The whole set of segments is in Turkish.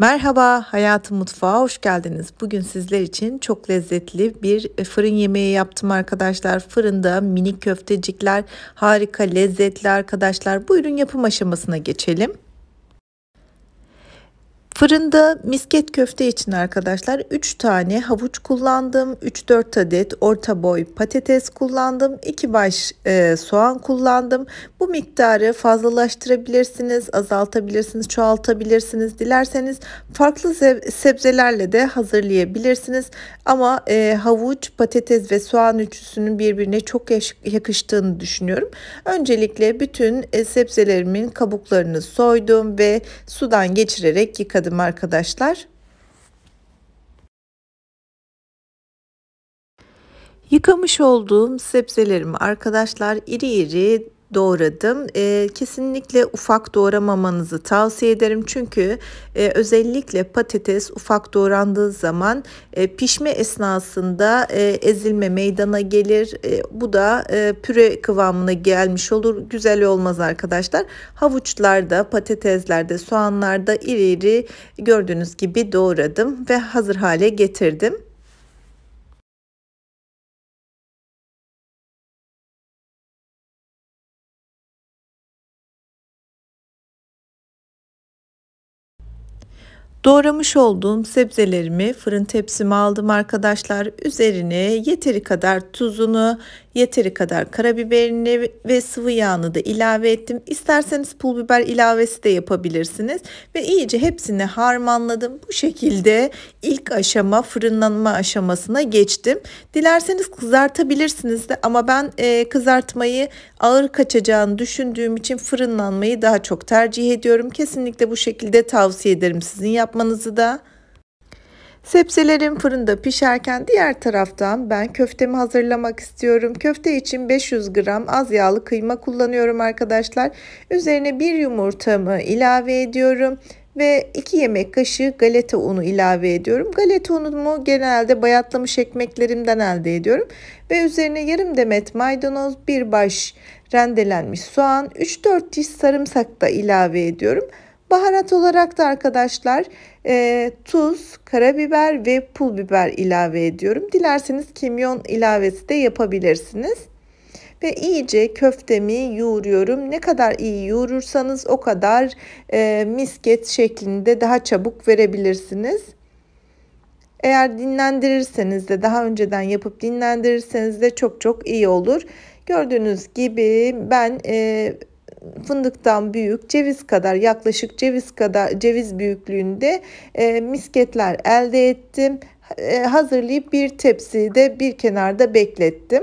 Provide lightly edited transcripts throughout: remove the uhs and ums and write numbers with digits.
Merhaba, Hayatım Mutfağa hoş geldiniz. Bugün sizler için çok lezzetli bir fırın yemeği yaptım arkadaşlar. Fırında mini köftecikler, harika lezzetli arkadaşlar. Buyurun yapım aşamasına geçelim. Fırında misket köfte için arkadaşlar 3 tane havuç kullandım, 3-4 adet orta boy patates kullandım, 2 baş soğan kullandım. Bu miktarı fazlalaştırabilirsiniz, azaltabilirsiniz, çoğaltabilirsiniz. Dilerseniz farklı sebzelerle de hazırlayabilirsiniz. Ama havuç, patates ve soğan üçlüsünün birbirine çok yakıştığını düşünüyorum. Öncelikle bütün sebzelerimin kabuklarını soydum ve sudan geçirerek yıkadım arkadaşlar. Yıkamış olduğum sebzelerimi arkadaşlar iri iri doğradım. Kesinlikle ufak doğramamanızı tavsiye ederim. Çünkü özellikle patates ufak doğrandığı zaman pişme esnasında ezilme meydana gelir. Bu da püre kıvamına gelmiş olur. Güzel olmaz arkadaşlar. Havuçlarda, patateslerde, soğanlarda iri iri gördüğünüz gibi doğradım ve hazır hale getirdim. Doğramış olduğum sebzelerimi fırın tepsime aldım arkadaşlar. Üzerine yeteri kadar tuzunu, yeteri kadar karabiberini ve sıvı yağını da ilave ettim. İsterseniz pul biber ilavesi de yapabilirsiniz. Ve iyice hepsini harmanladım. Bu şekilde ilk aşama fırınlanma aşamasına geçtim. Dilerseniz kızartabilirsiniz de ama ben kızartmayı ağır kaçacağını düşündüğüm için fırınlanmayı daha çok tercih ediyorum. Kesinlikle bu şekilde tavsiye ederim sizin yapmanızı da. Sebzelerim fırında pişerken diğer taraftan ben köftemi hazırlamak istiyorum. Köfte için 500 gram az yağlı kıyma kullanıyorum arkadaşlar. Üzerine bir yumurtamı ilave ediyorum ve 2 yemek kaşığı galeta unu ilave ediyorum. Galeta unumu genelde bayatlamış ekmeklerimden elde ediyorum. Ve üzerine yarım demet maydanoz, bir baş rendelenmiş soğan, 3-4 diş sarımsak da ilave ediyorum. Baharat olarak da arkadaşlar tuz, karabiber ve pul biber ilave ediyorum. Dilerseniz kimyon ilavesi de yapabilirsiniz. Ve iyice köftemi yoğuruyorum. Ne kadar iyi yoğurursanız o kadar misket şeklinde daha çabuk verebilirsiniz. Eğer dinlendirirseniz de daha önceden yapıp dinlendirirseniz de çok çok iyi olur. Gördüğünüz gibi ben fındıktan büyük, ceviz kadar, yaklaşık ceviz büyüklüğünde misketler elde ettim. Hazırlayıp bir tepside bir kenarda beklettim.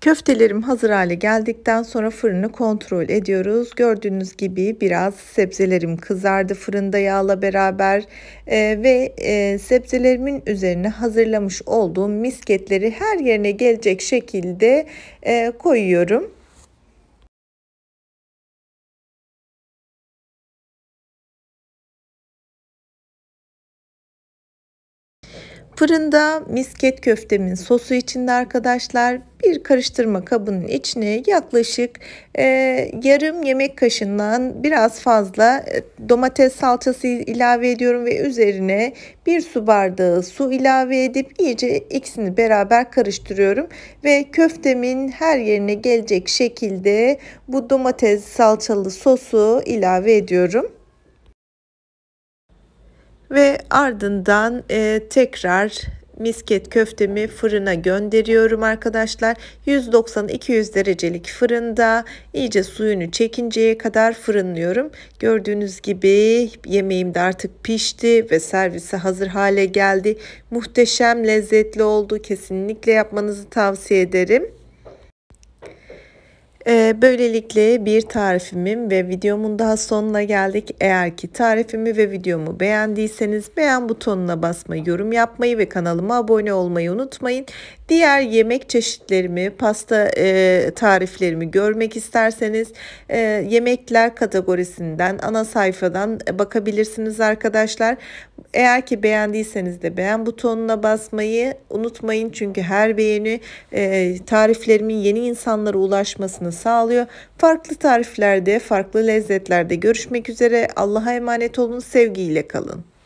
Köftelerim hazır hale geldikten sonra fırını kontrol ediyoruz. Gördüğünüz gibi biraz sebzelerim kızardı fırında yağla beraber ve sebzelerimin üzerine hazırlamış olduğum misketleri her yerine gelecek şekilde koyuyorum. Fırında misket köftemin sosu içinde arkadaşlar bir karıştırma kabının içine yaklaşık yarım yemek kaşığından biraz fazla domates salçası ilave ediyorum ve üzerine 1 su bardağı su ilave edip iyice ikisini beraber karıştırıyorum ve köftemin her yerine gelecek şekilde bu domates salçalı sosu ilave ediyorum. Ve ardından tekrar misket köftemi fırına gönderiyorum arkadaşlar. 190-200 derecelik fırında iyice suyunu çekinceye kadar fırınlıyorum. Gördüğünüz gibi yemeğim de artık pişti ve servise hazır hale geldi. Muhteşem lezzetli oldu. Kesinlikle yapmanızı tavsiye ederim. Böylelikle bir tarifimin ve videomun daha sonuna geldik. Eğer ki tarifimi ve videomu beğendiyseniz beğen butonuna basmayı, yorum yapmayı ve kanalıma abone olmayı unutmayın. Diğer yemek çeşitlerimi, pasta tariflerimi görmek isterseniz yemekler kategorisinden, ana sayfadan bakabilirsiniz arkadaşlar. Eğer ki beğendiyseniz de beğen butonuna basmayı unutmayın. Çünkü her beğeni tariflerimin yeni insanlara ulaşmasını sağlıyor. Farklı tariflerde, farklı lezzetlerde görüşmek üzere. Allah'a emanet olun, sevgiyle kalın.